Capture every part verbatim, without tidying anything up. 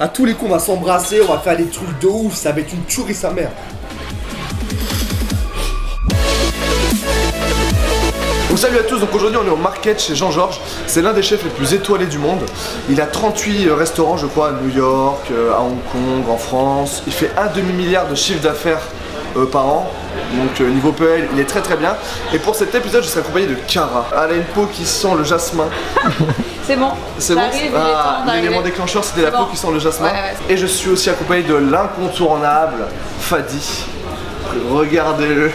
À tous les coups, on va s'embrasser, on va faire des trucs de ouf, ça va être une tuerie sa mère. Donc salut à tous, donc aujourd'hui on est au market chez Jean-Georges, c'est l'un des chefs les plus étoilés du monde. Il a trente-huit restaurants je crois à New York, à Hong Kong, en France. Il fait un demi-milliard de chiffre d'affaires euh, par an, donc euh, niveau P L il est très très bien. Et pour cet épisode je serai accompagné de Cara. Elle a une peau qui sent le jasmin. C'est bon, c'est bon. Ah, l'élément déclencheur c'était la bon. peau qui sent le jasmin. Ouais, ouais. Et je suis aussi accompagné de l'incontournable Fadi. Regardez-le.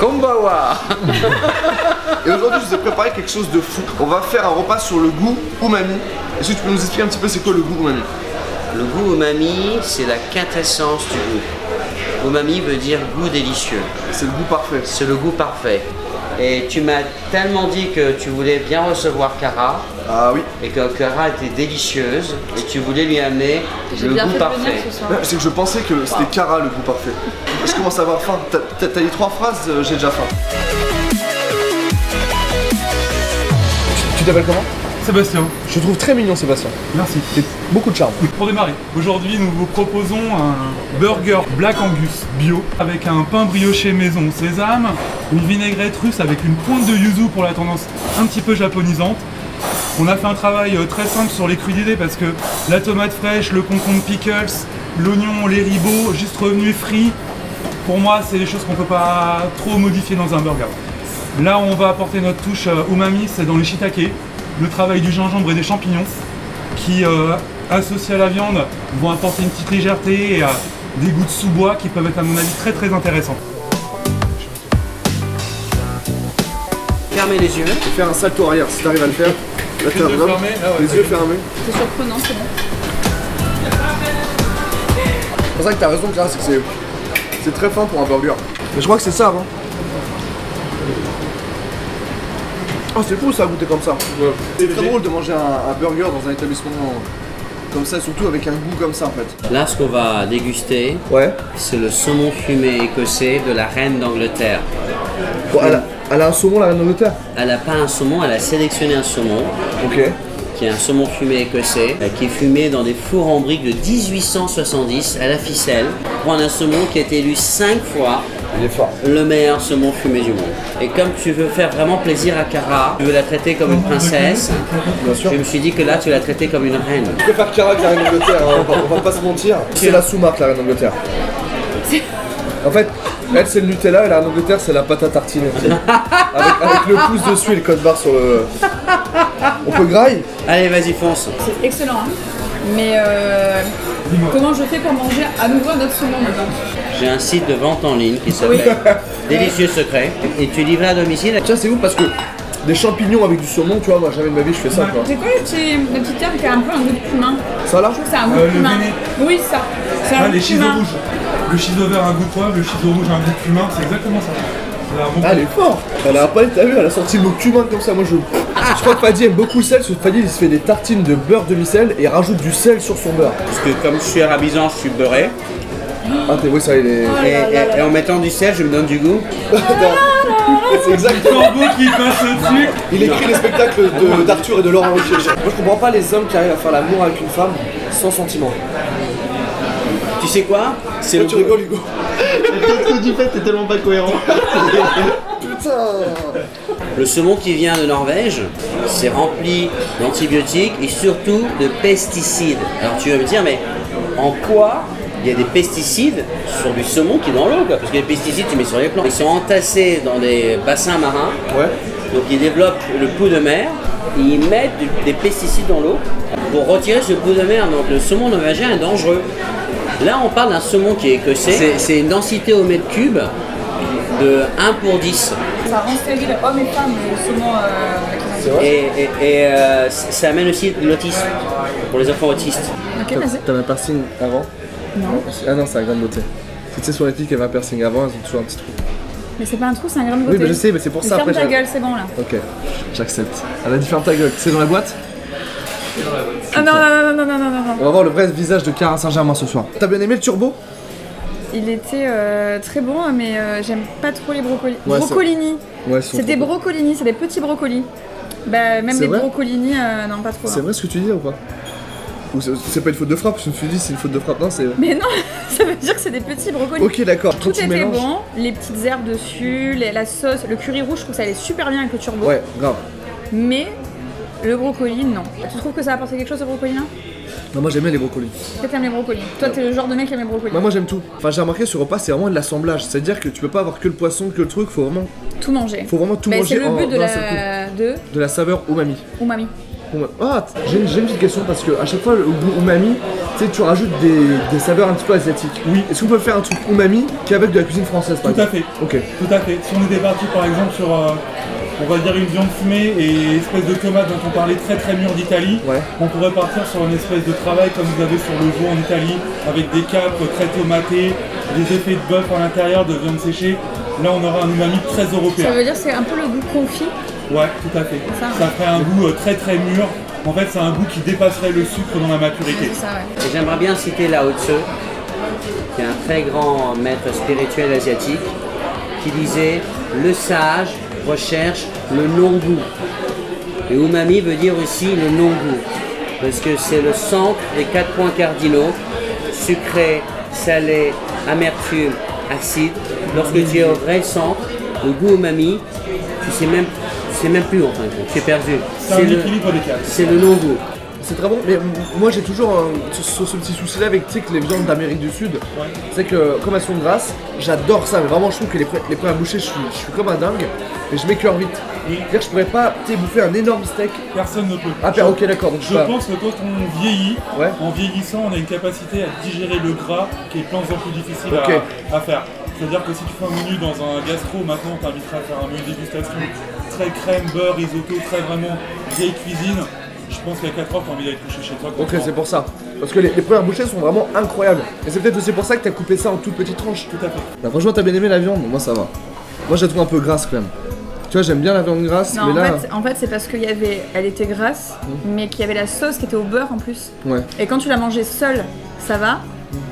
Kombawa. Et aujourd'hui je vous ai préparé quelque chose de fou. On va faire un repas sur le goût umami. Est-ce que tu peux nous expliquer un petit peu c'est quoi le goût umami? Le goût umami, c'est la quintessence du goût. Umami veut dire goût délicieux. C'est le goût parfait. C'est le goût parfait. Et tu m'as tellement dit que tu voulais bien recevoir Cara. Ah oui. Et que Cara était délicieuse et tu voulais lui amener le goût parfait. C'est que je pensais que c'était Cara le goût parfait. Je commence à avoir faim. T'as dit trois phrases, j'ai déjà faim. Tu t'appelles comment? Sébastien. Je trouve très mignon Sébastien. Merci. C'est beaucoup de charme. Pour démarrer, aujourd'hui nous vous proposons un burger Black Angus bio avec un pain brioché maison sésame, une vinaigrette russe avec une pointe de yuzu pour la tendance un petit peu japonisante. On a fait un travail très simple sur les crudités parce que la tomate fraîche, le concombre pickles, l'oignon, les ribots, juste revenu frit, pour moi c'est des choses qu'on ne peut pas trop modifier dans un burger. Là on va apporter notre touche umami, c'est dans les shiitake. Le travail du gingembre et des champignons qui, euh, associés à la viande, vont apporter une petite légèreté et euh, des goûts de sous-bois qui peuvent être à mon avis très très intéressants. Fermez les yeux. Faire un salto arrière si tu arrives à le faire. Là, les yeux fermés. Ah ouais, les yeux fermés. C'est surprenant, c'est bon. C'est pour ça que tu as raison, Claire, c'est que c'est très fin pour un burger. Mais je crois que c'est ça, hein. Oh, c'est fou ça, goûter comme ça. Ouais. C'est très drôle de manger un, un burger dans un établissement comme ça, surtout avec un goût comme ça en fait. Là, ce qu'on va déguster, ouais, c'est le saumon fumé écossais de la reine d'Angleterre. Bon, elle, elle a un saumon, la reine d'Angleterre? Elle n'a pas un saumon, elle a sélectionné un saumon. Ok. Qui est un saumon fumé écossais, qui est fumé dans des fours en briques de mille huit cent soixante-dix à la Ficelle. Prendre un saumon qui a été élu cinq fois. Il est fort. Le meilleur saumon fumé du monde. Et comme tu veux faire vraiment plaisir à Cara, tu veux la traiter comme une princesse, bien sûr. Je me suis dit que là tu la traitais comme une reine. Je préfère Cara que la reine d'Angleterre, hein. on, on va pas se mentir. C'est la sous-marque la reine d'Angleterre. En fait, elle c'est le Nutella et la reine d'Angleterre c'est la pâte à tartiner. Avec, avec le pouce dessus et le code barre sur le... On peut grailler? Allez vas-y fonce. C'est excellent hein. Mais euh, comment je fais pour manger à nouveau notre saumon maintenant? J'ai un site de vente en ligne qui s'appelle oui. Délicieux Secret et tu livres à domicile. Tiens c'est ouf parce que des champignons avec du saumon, tu vois, moi jamais de ma vie je fais ça quoi. C'est quoi la petite herbe qui a un peu un goût de cumin? Ça là? Je trouve que c'est un goût de cumin. Oui ça. C'est un goût de cumin. Le chiso vert a un goût de poivre, le chiso rouge a un goût de cumin, c'est exactement ça. Ah, elle est forte! Elle a pas t'as vu, elle a sorti le mot cumin comme ça, moi je... Je crois que Fadi aime beaucoup le sel, parce que Fadi il se fait des tartines de beurre demi-sel et rajoute du sel sur son beurre. Parce que comme je suis arabisant, je suis beurré. Ah t'es oui ça il est... Oh là là là là. Et en mettant du sel, je me donne du goût. C'est exactement le corbeau qui passe au-dessus. Il écrit les spectacles d'Arthur et de Laurent Ruquier. Moi je comprends pas les hommes qui arrivent à faire l'amour avec une femme sans sentiment. Tu sais quoi? C'est le tu rigoles Hugo. Parce que du fait, t'es tellement pas cohérent. Putain. Le saumon qui vient de Norvège, c'est rempli d'antibiotiques et surtout de pesticides. Alors tu vas me dire, mais en quoi il y a des pesticides sur du saumon qui est dans l'eau? Parce que les pesticides, tu mets sur les plantes. Ils sont entassés dans des bassins marins. Ouais. Donc ils développent le pouls de mer. Et ils mettent du, des pesticides dans l'eau pour retirer ce pouls de mer. Donc le saumon norvégien est dangereux. Là, on parle d'un saumon qui est écossais. C'est une densité au mètre cube de un pour dix. Ça rend stérile hommes et femmes, le saumon euh, qui Et, et, et euh, ça amène aussi de l'autisme pour les enfants autistes. Okay, t'as ma piercing avant? Non. Ah non, c'est un grain de beauté. Tu sais, sur les filles qui avaient un piercing avant, elles ont toujours un petit trou. Mais c'est pas un trou, c'est un grain de beauté. Oui, mais je sais, mais c'est pour mais ça. Ferme après, ta gueule, c'est bon là. Ok, j'accepte. Elle a dit ferme ta gueule. C'est dans la boîte? Ah non, non, non, non, non, non, non. On va voir le vrai visage de Cara Saint Germain ce soir. T'as bien aimé le turbo? Il était euh, très bon, mais euh, j'aime pas trop les brocolis. Ouais, brocolini. Ouais, c'est des brocolini, c'est des petits brocolis. Bah, même des brocolini, euh, non, pas trop. C'est vrai ce que tu dis ou pas? Ou c'est pas une faute de frappe, je me suis dit c'est une faute de frappe, non c'est... Mais non, ça veut dire que c'est des petits brocolis. Ok d'accord, tout était mélanges... bon, les petites herbes dessus, les, la sauce, le curry rouge, je trouve que ça allait super bien avec le turbot. Ouais, grave. Mais le brocoli, non. Tu trouves que ça a apporté quelque chose au brocoli là? Non, moi j'aime bien les brocolis. Toi t'aimes les brocolis. Toi t'es le genre de mec qui aime les brocolis. Bah, moi j'aime tout. Enfin j'ai remarqué sur le repas c'est vraiment de l'assemblage. C'est-à-dire que tu peux pas avoir que le poisson, que le truc, faut vraiment... Tout manger. Faut vraiment tout bah, manger. C'est le but en, de, la... de... de la saveur umami. Umami. Ah, j'ai une petite question parce que à chaque fois au goût umami, tu sais, tu rajoutes des, des saveurs un petit peu asiatiques. Oui. Est-ce qu'on peut faire un truc umami qu'avec de la cuisine française par Tout exemple à fait. Ok. Tout à fait. Si on était parti par exemple sur, euh, on va dire une viande fumée et espèce de tomate dont on parlait très très mûre d'Italie, ouais. On pourrait partir sur une espèce de travail comme vous avez sur le veau en Italie, avec des capres très tomatées, des effets de bœuf à l'intérieur, de viande séchée. Là, on aura un umami très européen. Ça veut dire c'est un peu le goût confit. Ouais, tout à fait. Ça, ça ferait un goût euh, très très mûr. En fait, c'est un goût qui dépasserait le sucre dans la maturité. Ça, ouais. Et j'aimerais bien citer Lao Tzu, qui est un très grand maître spirituel asiatique, qui disait « Le sage recherche le non-goût ». Et umami veut dire aussi le non-goût, parce que c'est le centre des quatre points cardinaux, sucré, salé, amertume, acide. Lorsque tu es au vrai centre, le goût umami, tu sais même C'est même plus en fait, c'est perdu. C'est l'équilibre des quatre. C'est le non-goût. C'est très bon, mais moi j'ai toujours un, ce, ce petit souci là avec tu sais, que les viandes d'Amérique du Sud. Ouais. C'est que comme elles sont grasses, j'adore ça, mais vraiment je trouve que les, les premières bouchées, je suis, je suis comme un dingue, mais je m'écœure vite. C'est-à-dire que je pourrais pas bouffer un énorme steak. Personne ne peut. Ah, je, ok, d'accord. Je pas... pense que quand on vieillit, ouais. En vieillissant, on a une capacité à digérer le gras qui est de plus en plus difficile okay. à, à faire. C'est-à-dire que si tu fais un menu dans un gastro, maintenant on t'invitera à faire un menu dégustation très crème, beurre, risotto, très vraiment vieille cuisine. Je pense qu'à quatre heures, t'as envie d'aller coucher chez toi. Ok, c'est pour ça. Parce que les, les premières bouchées sont vraiment incroyables. Et c'est peut-être aussi pour ça que t'as coupé ça en toutes petites tranches. Tout à fait. Bah, franchement, t'as bien aimé la viande, moi ça va. Moi, je la trouve un peu grasse quand même. Tu vois, j'aime bien la viande grasse. Non, mais en, là... fait, en fait, c'est parce qu'il y avait, elle était grasse, mmh. mais qu'il y avait la sauce qui était au beurre en plus. Ouais. Et quand tu la mangeais seule, ça va.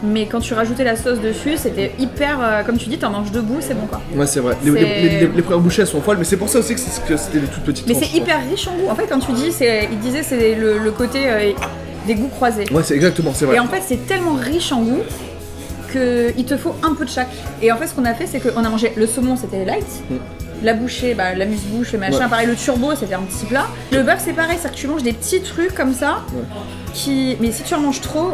Mais quand tu rajoutais la sauce dessus, c'était hyper, euh, comme tu dis, t'en manges debout, c'est bon quoi. Ouais, c'est vrai. Les, les, les, les premières bouchées elles sont folles, mais c'est pour ça aussi que c'était des toutes petites. Mais c'est hyper riche en goût. En fait, quand tu dis, il disait c'est le, le côté euh, des goûts croisés. Ouais, c'est exactement, c'est vrai. Et en fait, c'est tellement riche en goût qu'il te faut un peu de chaque. Et en fait, ce qu'on a fait, c'est qu'on a mangé le saumon, c'était light. Mm. La bouchée, bah, la muse-bouche, le machin, ouais. Pareil, le turbo, c'était un petit plat. Le bœuf, c'est pareil, c'est-à-dire que tu manges des petits trucs comme ça, ouais. qui... mais si tu en manges trop,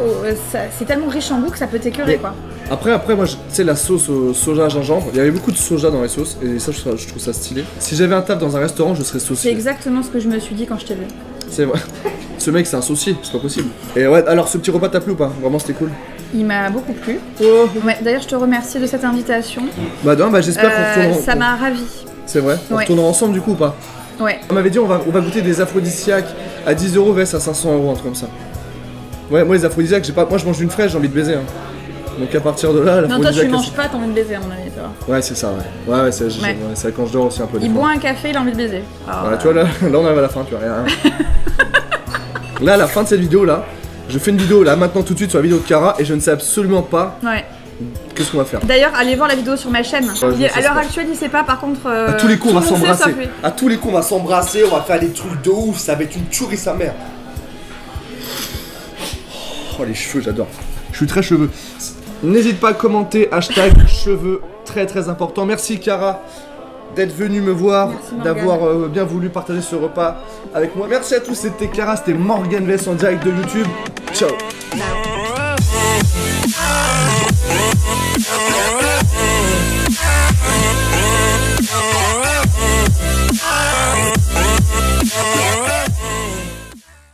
c'est tellement riche en goût que ça peut t'écœurer, quoi. Après, après, moi, tu sais, la sauce euh, soja gingembre, il y avait beaucoup de soja dans les sauces, et ça, je, je trouve ça stylé. Si j'avais un taf dans un restaurant, je serais saucier. C'est exactement ce que je me suis dit quand je t'ai vu. C'est vrai. Ce mec, c'est un saucier, c'est pas possible. Et ouais, alors, ce petit repas t'a plu ou pas? Vraiment, c'était cool. Il m'a beaucoup plu. Oh. D'ailleurs, je te remercie de cette invitation. Bah, non, bah, j'espère euh, qu'on retournera. Ça m'a ravi. C'est vrai? On ouais. retournera ensemble du coup ou pas? Ouais. On m'avait dit on va, on va goûter des aphrodisiaques à dix euros, Vess à cinq cents euros, un truc comme ça. Ouais, moi les aphrodisiaques, j'ai pas. Moi je mange une fraise, j'ai envie de baiser. Hein. Donc à partir de là, la... Non, toi tu manges pas, t'as envie de baiser à mon avis, tu vois. Ouais, c'est ça, ouais. Ouais, ouais, c'est ouais. ouais, quand je dors aussi un peu. Il boit un café, il a envie de baiser. Alors, voilà, euh... tu vois, là, là on arrive à la fin, tu vois. Rien. Là, à la fin de cette vidéo là, je fais une vidéo là maintenant tout de suite sur la vidéo de Cara et je ne sais absolument pas. Ouais. Qu'est-ce qu'on va faire? D'ailleurs, allez voir la vidéo sur ma chaîne. Ouais, il, à l'heure actuelle, il sait pas. Par contre, euh, à tous les coups, on va s'embrasser. À tous les coups, on va s'embrasser. On va faire des trucs de ouf. Ça va être une tuerie, sa mère. Oh, les cheveux, j'adore. Je suis très cheveux. N'hésite pas à commenter. Hashtag cheveux, très très important. Merci Cara d'être venu me voir, d'avoir euh, bien voulu partager ce repas avec moi. Merci à tous. C'était Cara, c'était Morgan Vess en direct de YouTube. Ciao.